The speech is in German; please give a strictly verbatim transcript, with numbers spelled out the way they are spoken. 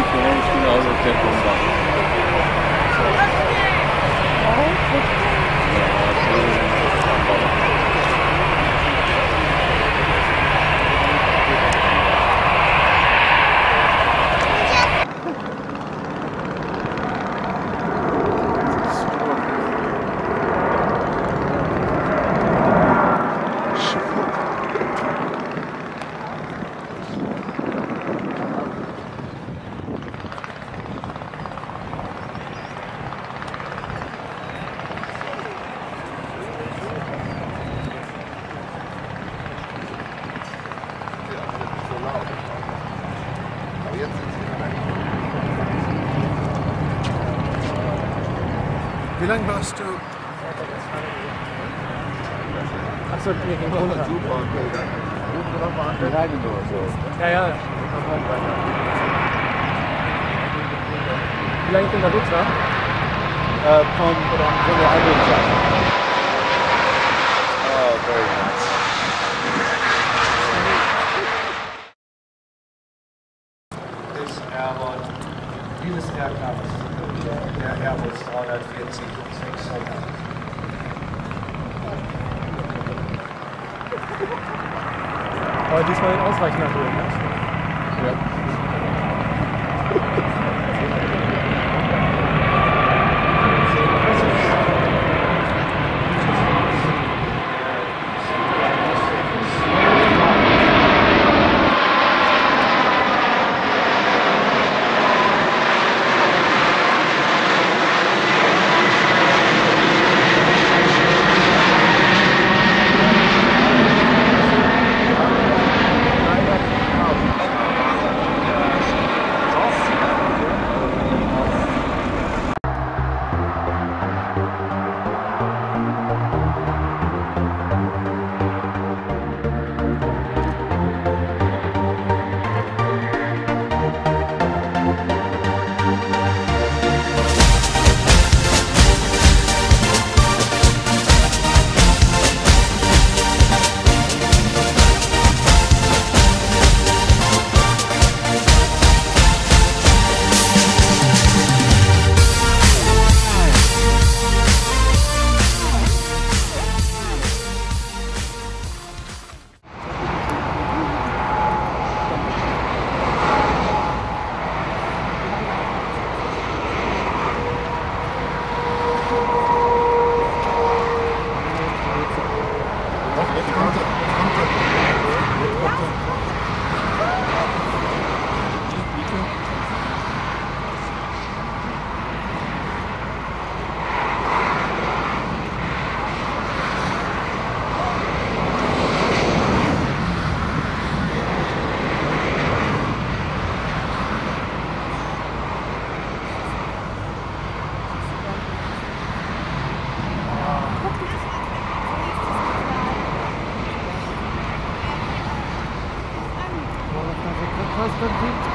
die Führung genauso sehr wunderbar. Wie lange warst du? Achso, wir gehen runter. Super, okay. Rufen noch mal an der Leine oder so. Ja, ja. Wie lange sind da Lutz, ne? Äh, von, von der anderen Seite. Oh, very nice. This Airbus, dieses Aircraft. Der Airbus dreihundertvierzig und sechshundert. Aber diesmal in ausreichender Höhe, ne? Ja. That's the